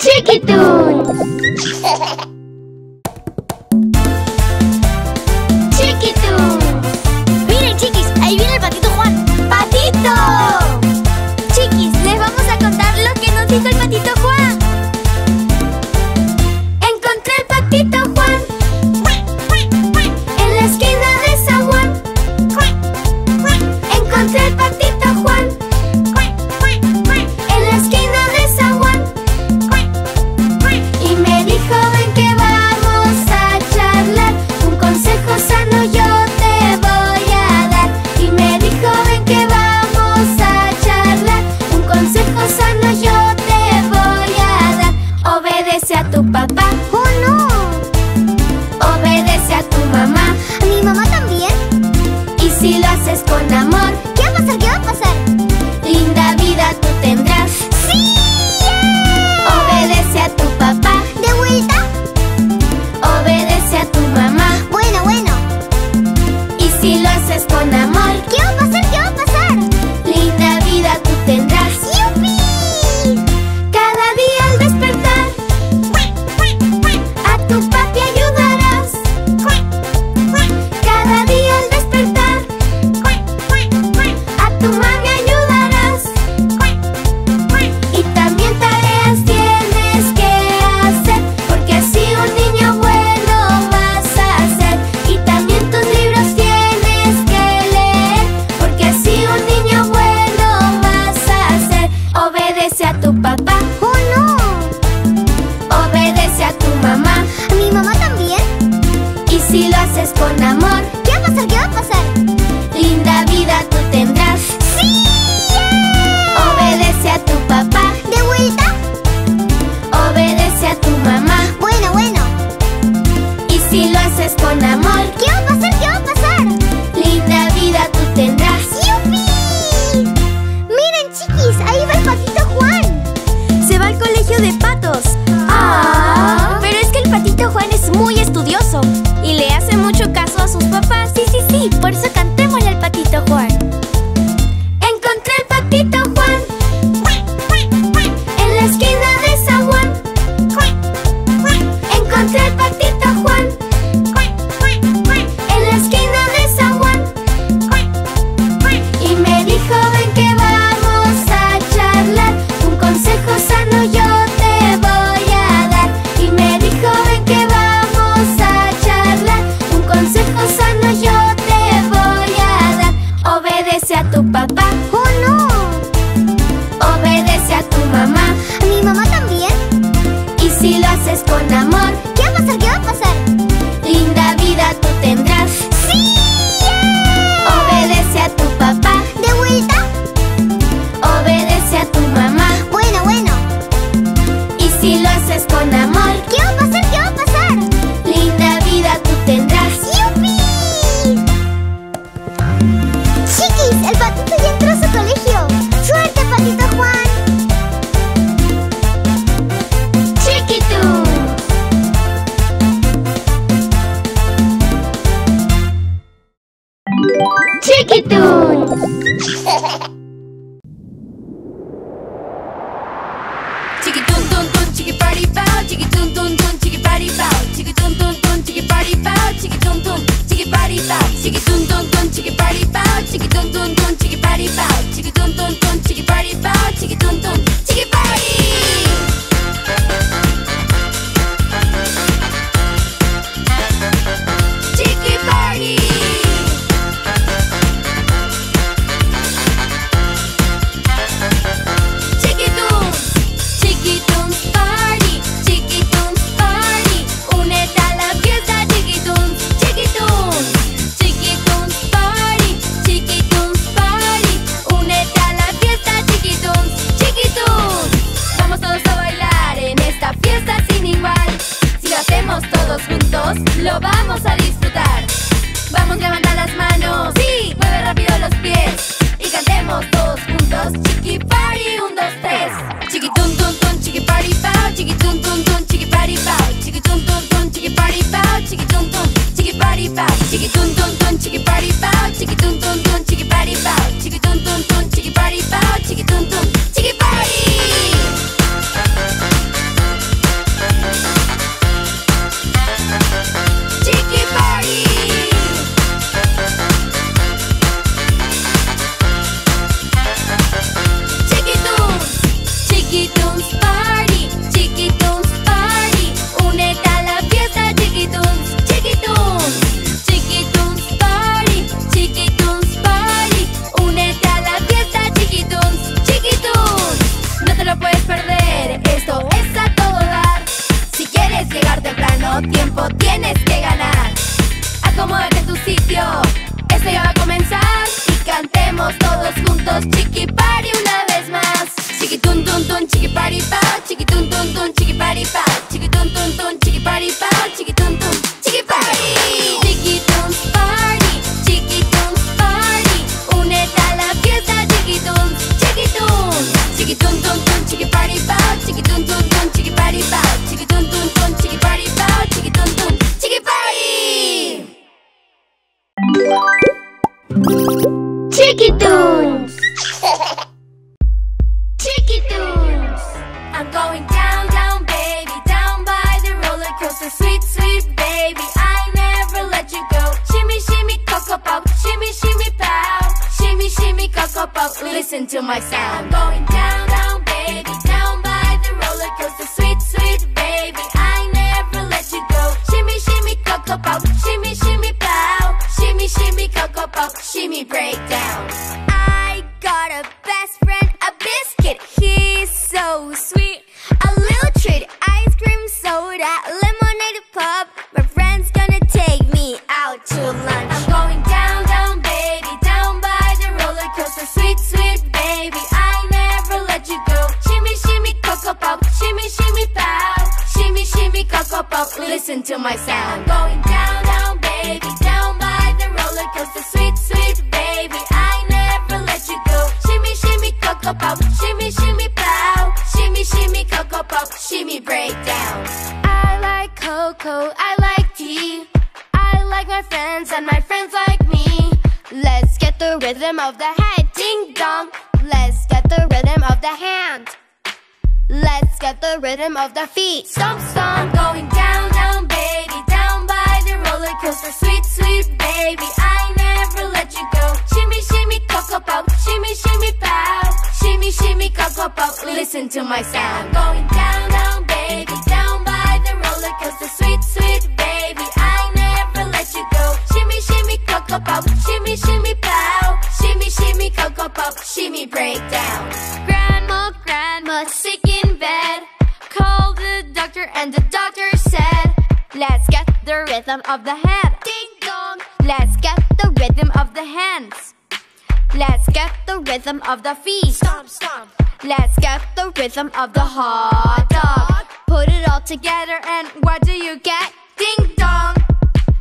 ¡Chiki Toonz! ¡Chiki Toonz! ¡Miren, chiquis! ¡Ahí viene el patito Juan! ¡Patito! Chiquis, les vamos a contar lo que nos dijo el patito Juan. Encontré al patito Juan en la esquina de San Juan. Encontré al patito Juan en la esquina de San Juan. Y me dijo, ven que vamos a charlar, un consejo sano yo te voy a dar. Y me dijo, ven que vamos a charlar, un consejo sano yo te voy a dar. Obedece a tu papá. ¡Oh, no! Obedece a tu mamá. ¿A mi mamá también? Y si lo haces con amor, ¿qué va a pasar? ¿Qué va a pasar? Linda vida tú tendrás. ¡Sí! Obedece a tu papá. ¿De vuelta? Obedece a tu mamá. Bueno. Y si lo haces con amor, ¿qué va a pasar? ¿Qué va a pasar? Linda vida tú tendrás. ¡Yupi! Cada día al despertar a tu papi ayudarás. Cada día al despertar a tu mami ayudarás. Y también tareas tienes que hacer, porque así un niño bueno vas a ser. Y también tus libros tienes que leer, porque así un niño bueno vas a ser. Obedece a tu papá. ¡Oh, no! Obedece a tu mamá. ¿A mi mamá también? Y si lo haces con amor, ¿qué va a pasar? ¿Qué va a pasar? linda vida tú tendrás. ¡Sí! Obedece a tu papá. ¿De vuelta? Obedece a tu mamá. Bueno. Y si lo haces con amor, ¿qué va a pasar? ¿Qué va a pasar? linda vida tú tendrás. ¡Yupi! Miren, chiquis, ahí va el patito Juan. Se va al colegio de patos. Ah. Pero es que el patito Juan es muy estudioso y le hace mucho caso a sus papás. Sí, por eso cantémosle al patito Juan. Encontré al patito Juan en la esquina de San Juan. Encontré al patito Juan en la esquina de San Juan. Y me dijo, ven que vamos a charlar, un consejo sano yo te voy a dar. Y me dijo, ven que vamos a charlar, un consejo sano yo te voy a dar. Obedece a tu papá. ¡Oh, no! Obedece a tu mamá. ¿A mi mamá también? Y si lo haces con amor, ¿qué va a pasar? ¿Qué va a pasar? linda vida tú tendrás. ¡Sí! Obedece a tu papá. ¿De vuelta? Obedece a tu mamá. Bueno. Y si lo haces con amor, ¿qué va a pasar? ¿Qué va a pasar? linda vida tú tendrás. ¡Yupi! Chiquis, el patito ya entró a su colegio. ¡Suerte, patito Juan! ¡Chiki Toonz! ¡Chiki Toonz! Chiki Toonz, Toonz, Toonz, Chiki Party Bow. Chiki Toonz, Toonz, Toonz, Chiki Party Bow. Chiki Toonz, Toonz, Toonz, Chiki Party Bow. Chiki Toonz, Toonz, Chiki Party Bow. Chiki Toonz, Toonz, Toonz, Chiki Party Bow. Chiki Toonz, Toonz, Toonz, Chiki Party Bow. Chiki Toonz, Toonz, Toonz, Chiki Party Bow. Chiki Toonz, Toonz, Chiki Party. Chiki Party. Chiki Toonz Party, Chiki Toonz Party, únete a la fiesta Chiki Toonz, Chiki Toonz, Chiki Toonz Party, Chiki Toonz Party, únete a la fiesta Chiki Toonz, Chiki Toonz. Vamos todos a bailar en esta fiesta sin igual. Si lo hacemos todos juntos, lo vamos a disfrutar. Vamos, levanta las manos, sí, mueve rápido los pies y cantemos todos juntos Chiki Party, 1, 2, 3. Chiki Toonz, Toonz, Toonz, Chiki Party Bow. Chiki Toonz, Toonz, Toonz, Chiki Party Bow. Chiki Toonz, Toonz, Toonz, Chiki Party Bow. Chiki Toonz, Toonz, Chiki Party Bow. Chiki Toonz, Toonz, Toonz, Chiki Party Bow. Chiki Toonz, Toonz, Toonz, Chiki Party Bow. Chiki Toonz, Toonz, Toonz, Chiki Party Bow. Chiki Toonz, Toonz, Chiki Party. I'm going down, down, baby, down by the roller coaster. Sweet, sweet baby, I never let you go. Shimmy, shimmy, coco pop, shimmy, shimmy, pow. Shimmy, shimmy, coco pop, listen to my sound. I'm going down, down, baby, down by the roller coaster. Sweet, sweet baby, I never let you go. Shimmy, shimmy, coco pop, shimmy, shimmy, pow. Shimmy, shimmy, coco pop, shimmy, break down. I got a best friend, a biscuit. He's so sweet. A little treat, ice cream, soda, lemonade, pop. My friend's gonna take me out to lunch. I'm going down, down, baby, down by the roller coaster. Sweet, sweet baby, I never let you go. Shimmy, shimmy, coco pop, shimmy, shimmy, pow. Shimmy, shimmy, coco pop, listen to my sound. I'm going down, down, baby, down by the roller coaster. Sweet, sweet baby, I never let you go. Shimmy, shimmy, coco pop, shimmy, shimmy, pow. Shimmy, shimmy, coco pop, shimmy, breakdown. I like cocoa, I like tea. I like my friends and my friends like me. Let's get the rhythm of the head, ding dong. Let's get the rhythm of the hand. Let's get the rhythm of the feet, stomp, stomp. I'm going down, down, baby, down by the roller coaster. Sweet, sweet baby, I never let you go. Shimmy, shimmy, coco pop, shimmy, shimmy, pow. Shimmy, shimmy, coco pop, listen to my sound. I'm going down, down, baby, down by the roller coaster. Sweet, sweet baby, I never let you go. Shimmy, shimmy, coco pop, shimmy, shimmy, pow. Shimmy, shimmy, coco pop, shimmy, breakdown. Grandma, grandma, sick in bed. Called the doctor and the doctor said, let's get the rhythm of the head, ding dong. Let's get the rhythm of the hands. Let's get the rhythm of the feet, stomp, stomp. Let's get the rhythm of the hot dog. Put it all together and what do you get? Ding dong,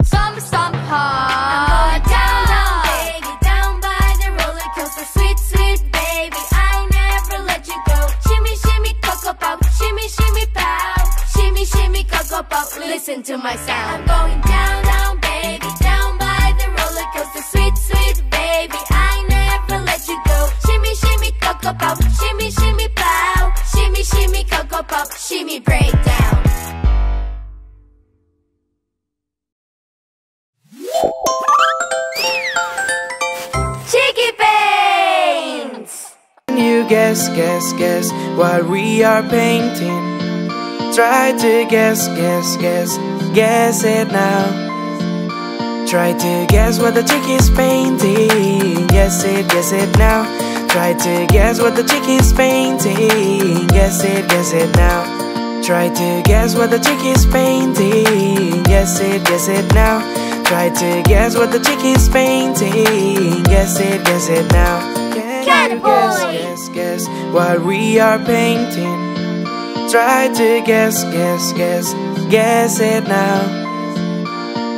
stomp, stomp, hot dog. I'm going down, down, baby, down by the roller coaster. Sweet, sweet baby, I never let you go. Shimmy, shimmy, coco pop, shimmy, shimmy, pow. Shimmy, shimmy, coco pop, listen to my sound. I'm going down, down, baby, down by the roller coaster. Sweet, sweet baby, I never let you go. Shimmy, shimmy, coco pop, shimmy, shimmy, pow. Shimmy, shimmy, coco pop, shimmy, breakdown. ChikiPaintz! Can you guess what we are painting? Try to guess it now. Try to guess what the Chiki's painting. Guess it now. Try to guess what the Chiki's painting. Guess it now. Try to guess what the Chiki's painting. Guess it now. Try to guess what the Chiki's painting. Guess it now. Can you guess what we are painting? Try to guess it now.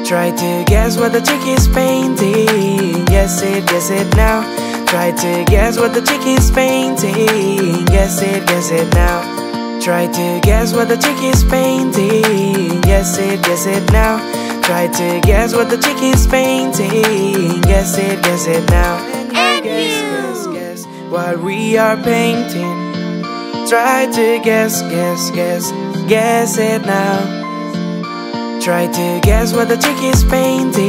Try to guess what the Chiki's painting. Guess it now. Try to guess what the Chiki's painting. Guess it now. Try to guess what the Chiki's painting. Guess it now. Try to guess what the Chiki's painting. Guess it now. And you guess what we are painting. Try to guess it now. Try to guess what the Chiki's painting. Guess it now. Try to guess what the Chiki's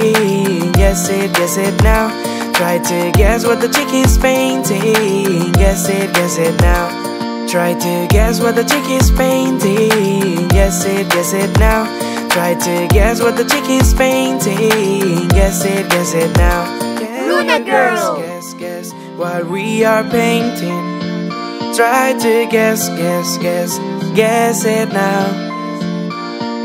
painting. Guess it now. Try to guess what the Chiki's painting. Guess it now. Try to guess what the Chiki's painting. Guess it now. Luna girl. Guess what we are painting. Try to guess it now.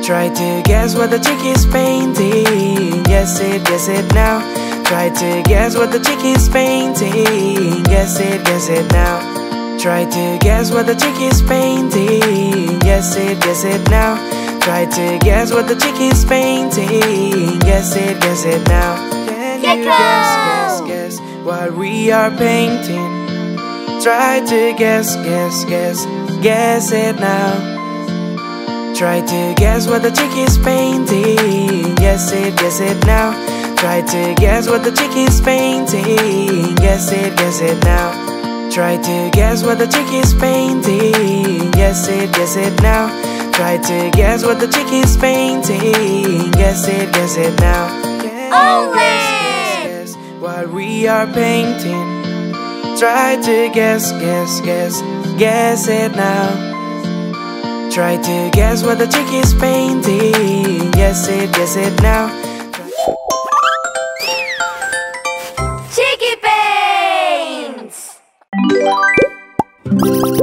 Try to guess what the Chiki's painting. Guess it now. Try to guess what the Chiki's painting. Guess it now. Try to guess what the Chiki's painting. Guess it now. Try to guess what the Chiki's painting. Guess it now. Can you guess what we are painting? Try to guess it now. Try to guess what the Chiki's painting. Guess it now. Try to guess what the Chiki's painting. Guess it now. Try to guess what the Chiki's painting. Guess it now. Try to guess what the Chiki's painting. Guess it now. Oh, guess, guess, guess what we are painting. Try to guess, guess, guess, guess it now. Try to guess what the Chiki's painting. Guess it now. ChikiPaintz!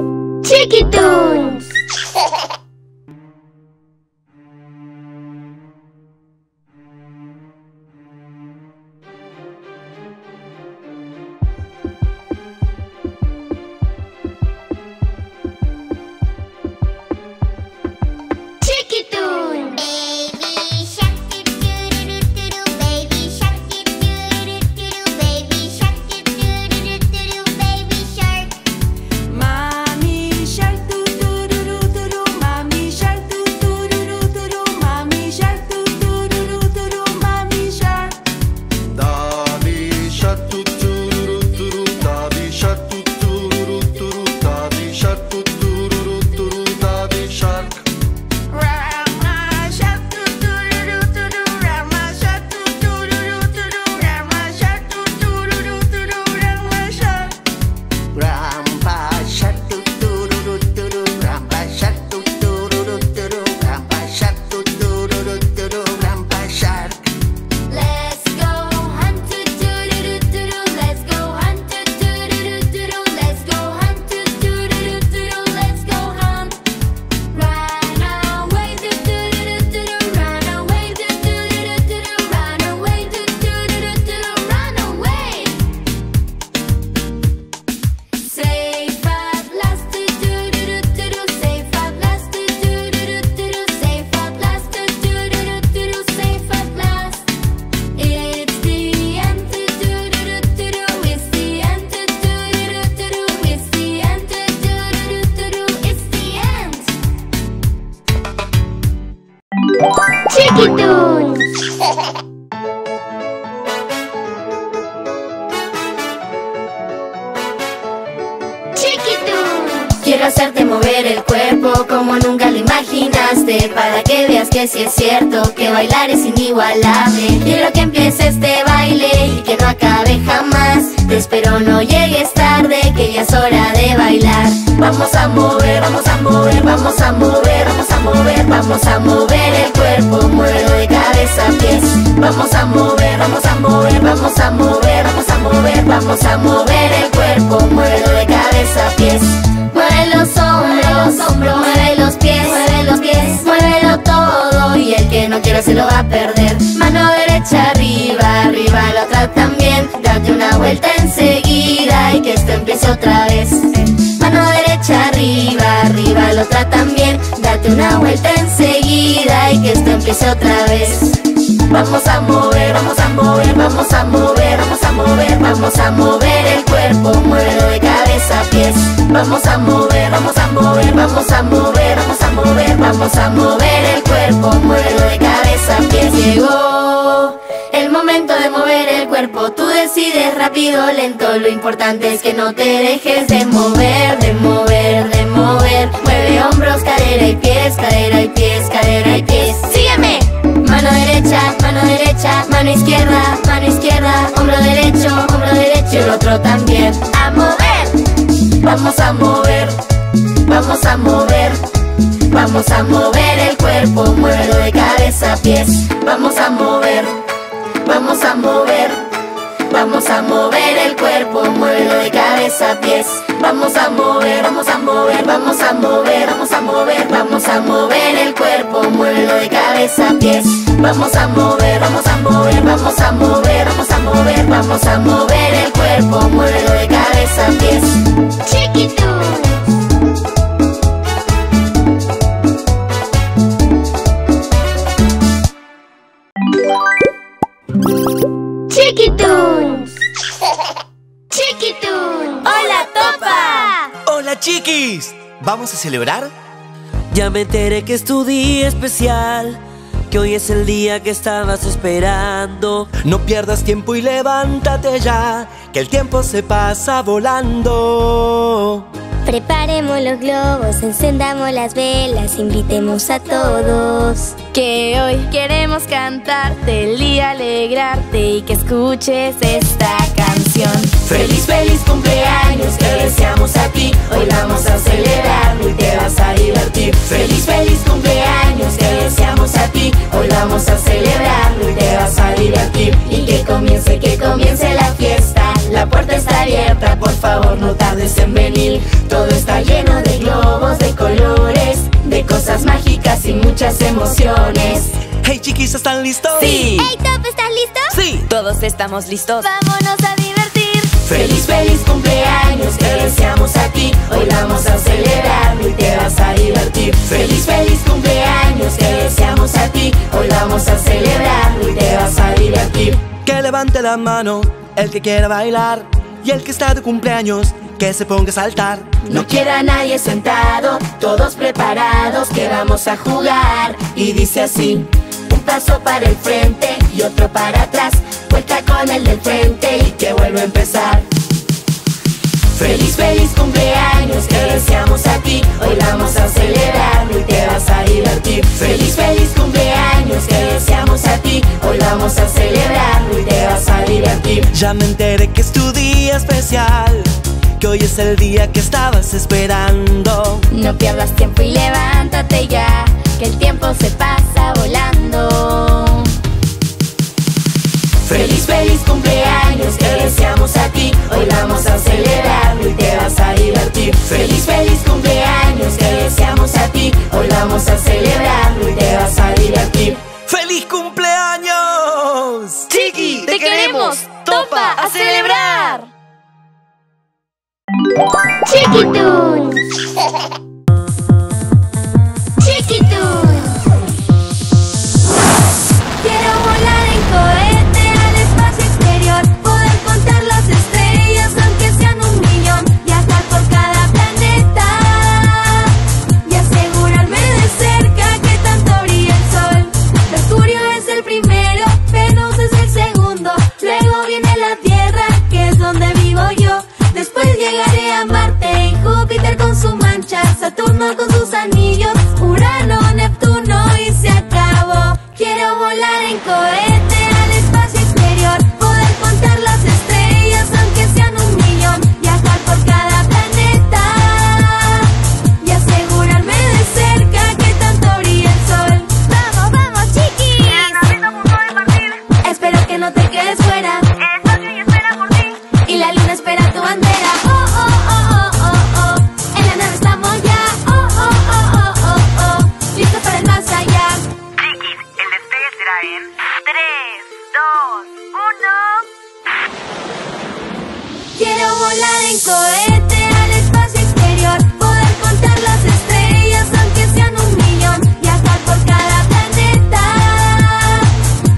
Chiki Toonz! Quiero hacerte mover el cuerpo como nunca lo imaginaste, para que veas que sí es cierto, que bailar es inigualable. Quiero que empiece este baile y que no acabe jamás. Te espero, no llegues tarde, que ya es hora de bailar. Vamos a mover, vamos a mover, vamos a mover, vamos a mover, vamos a mover el cuerpo, muévelo de cabeza a pies. Vamos a mover, vamos a mover, vamos a mover, vamos a mover, vamos a mover el cuerpo, muévelo de cabeza a pies. Mueve los pies, muévelo todo y el que no quiera se lo va a perder. Mano derecha arriba, arriba la otra también. Date una vuelta enseguida y que esto empiece otra vez. Mano derecha arriba, arriba la otra también. Date una vuelta enseguida y que esto empiece otra vez. Vamos a mover, vamos a mover, vamos a mover, vamos a mover, vamos a mover el cuerpo, muévelo de cabeza a pies. Vamos a mover, vamos a mover, vamos a mover, vamos a mover, vamos a mover el cuerpo, muévelo de cabeza a pies. Llegó el momento de mover el cuerpo, tú decides rápido o lento, lo importante es que no te dejes de mover, de mover, de mover. Mueve hombros, cadera y pies, cadera y pies, cadera y pies. ¡Sígueme! Mano derecha, mano derecha, mano izquierda, hombro derecho y el otro también. ¡A mover! Vamos a mover, vamos a mover, vamos a mover el cuerpo, muévelo de cabeza a pies. Vamos a mover, vamos a mover, vamos a mover el cuerpo, muévelo de cabeza a pies. Vamos a mover, vamos a mover, vamos a mover, vamos a mover, vamos a mover el cuerpo, muévelo de cabeza a pies. Vamos a mover, vamos a mover, vamos a mover, vamos a mover, vamos a mover el cuerpo, muévelo de cabeza a pies. Chiquitunso. Chiquis, ¿vamos a celebrar? Ya me enteré que es tu día especial. que hoy es el día que estabas esperando. No pierdas tiempo y levántate ya, que el tiempo se pasa volando. Preparemos los globos, encendamos las velas, invitemos a todos. Que hoy queremos cantarte y alegrarte y que escuches esta canción. Feliz, feliz cumpleaños te deseamos a ti, hoy vamos a celebrarlo y te vas a divertir. Feliz, feliz cumpleaños te deseamos a ti, hoy vamos a celebrarlo y te vas a divertir. Y que comience la fiesta, la puerta está abierta, por favor no tardes en venir. Todo está lleno de globos, de colores, de cosas mágicas y muchas emociones. Hey chiquis, ¿están listos? Sí. Hey Top, ¿estás listo? Sí. Todos estamos listos. Vámonos a divertir. Feliz, feliz cumpleaños te deseamos a ti, hoy vamos a celebrarlo y te vas a divertir. Feliz, feliz cumpleaños te deseamos a ti, hoy vamos a celebrarlo y te vas a divertir. Que levante la mano el que quiera bailar y el que está de cumpleaños que se ponga a saltar. No quiera nadie sentado, todos preparados que vamos a jugar. Y dice así: un paso para el frente y otro para atrás, vuelta con el del frente y que vuelva a empezar. Feliz, feliz cumpleaños te deseamos a ti, hoy vamos a celebrarlo y te vas a divertir. Feliz, feliz cumpleaños te deseamos a ti, hoy vamos a celebrarlo y te vas a divertir. Ya me enteré que es tu día especial, que hoy es el día que estabas esperando. No pierdas tiempo y levántate ya, que el tiempo se pasa volando. Feliz, feliz cumpleaños te deseamos a ti, hoy vamos a celebrarlo y te vas a divertir. Feliz, feliz cumpleaños te deseamos a ti, hoy vamos a celebrarlo y te vas a divertir. ¡Feliz cumpleaños! ¡Chiki, te queremos! ¡Topa, a celebrar! Chiki Toonz. Chiki Toonz. Quiero volar en cohete al espacio exterior, poder contar las estrellas aunque sean un millón, viajar por cada planeta y asegurarme de cerca que tanto brilla el sol. Mercurio es el primero, Venus es el segundo, luego viene la Tierra que es donde vivo yo. Después llegaré a Marte y Júpiter con su mancha, Saturno con sus anillos, Urano, Neptuno y se acabó. Quiero volar en cohete al espacio exterior, poder contar las estrellas aunque sean un millón, viajar por cada planeta y asegurarme de cerca que tanto brilla el sol. ¡Vamos, vamos, chiquis! Bien, a punto de partir. Espero que no te quedes fuera. Y la luna espera tu bandera. Oh, oh, oh, oh, oh, oh. En la nave estamos ya. Oh, oh, oh, oh, oh, oh. Listo para el más allá. Chiquis, el despegue será en 3, 2, 1. Quiero volar en cohete al espacio exterior, poder contar las estrellas aunque sean un millón, viajar por cada planeta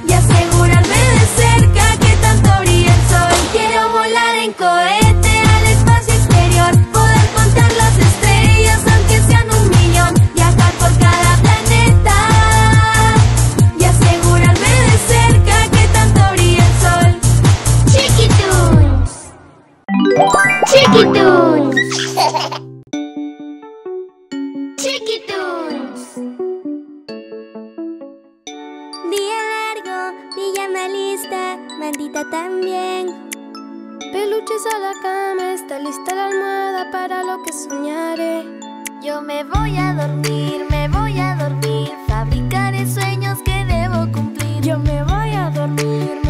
y asegurarme de cerca que tanto brilla el sol. Quiero volar en cohete al espacio exterior, poder contar las estrellas aunque sean un millón, viajar por cada planeta y asegurarme de cerca que tanto brilla el sol. Chiki Toonz. Chiki Toonz. Chiki Toonz. Día largo, pijama lista, mantita también. Peluches a la cama, está lista la almohada para lo que soñaré. Yo me voy a dormir, fabricaré sueños que debo cumplir. Yo me voy a dormir,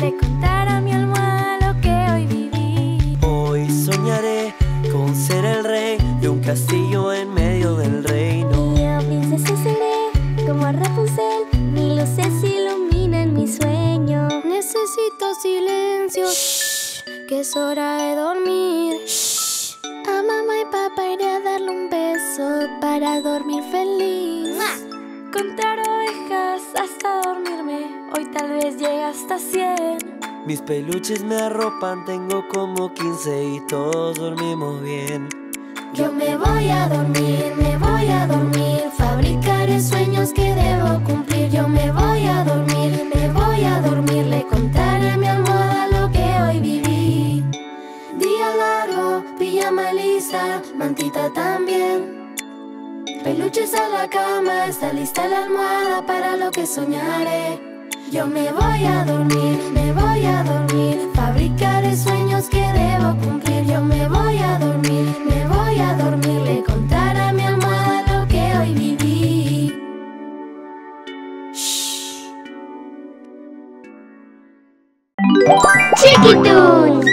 le contaré a mi almohada lo que hoy viví. Hoy soñaré con ser el rey de un castillo en medio del reino. Y a princesa seré como a Rapunzel, mi luces iluminan mi sueño. Necesito silencio. Que es hora de dormir. Shh. A mamá y papá iré a darle un beso para dormir feliz. ¡Mua! Contar ovejas hasta dormirme, hoy tal vez llegue hasta 100. Mis peluches me arropan, tengo como 15 y todos dormimos bien. Yo me voy a dormir, fabricaré sueños que debo cumplir. Peluches a la cama, está lista la almohada para lo que soñaré. Yo me voy a dormir, me voy a dormir. Fabricaré sueños que debo cumplir. Yo me voy a dormir, me voy a dormir. Le contaré a mi almohada lo que hoy viví. Shh. Chiki Toonz.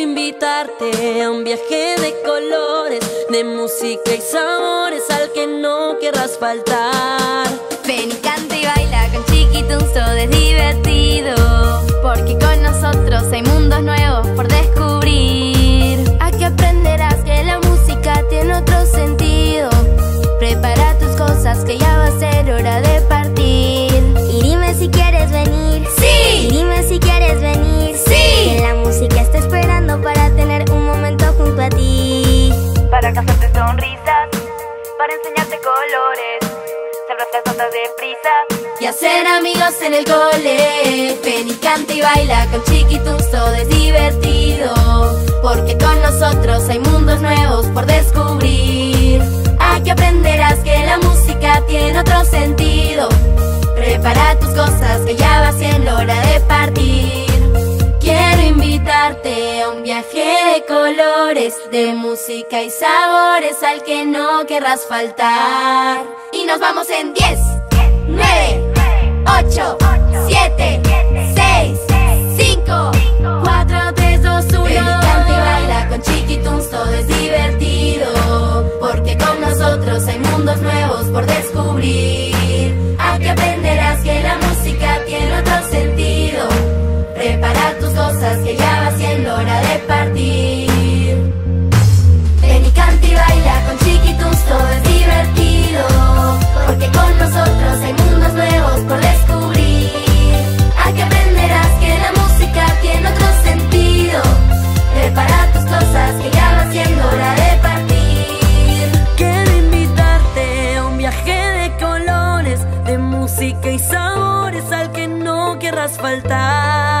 Invitarte a un viaje de colores, de música y sabores al que no querrás faltar. Ven y canta y baila con Chiquitunso, todo es divertido, porque con nosotros hay mundos nuevos por descubrir. Aquí aprenderás que la música tiene otro sentido. Prepara tus cosas que ya va a ser hora de partir. Y dime si quieres venir. ¡Sí! Y dime si quieres venir. ¡Sí! Que la música está esperando para tener un momento junto a ti. Para causarte sonrisas, para enseñarte colores, salvar las notas de prisa y hacer amigos en el cole. Ven y canta y baila con Chiquitunso, todo es divertido, porque con nosotros hay mundos nuevos por descubrir. Aquí aprenderás que la música tiene otro sentido. Prepara tus cosas que ya va siendo hora de partir. Quiero invitarte a un viaje de colores, de música y sabores al que no querrás faltar. Y nos vamos en 10, 9, 8, 7, 6, 5, 4, 3, 2, 1. Ven y canta y baila con Chiquitunso, todo es divertido, porque con nosotros hay mundos nuevos por descubrir. Aquí aprenderás que la música tiene otro sentido. Prepara tus cosas que ya va siendo hora de partir. Ven y canta y baila con Chiquitunso, todo es divertido, porque con nosotros hay mundos nuevos por descubrir. Aquí aprenderás que la música tiene otro sentido. Prepara tus cosas que ya va siendo hora de partir. Quiero invitarte a un viaje de colores, de música y sabores al que no querrás faltar.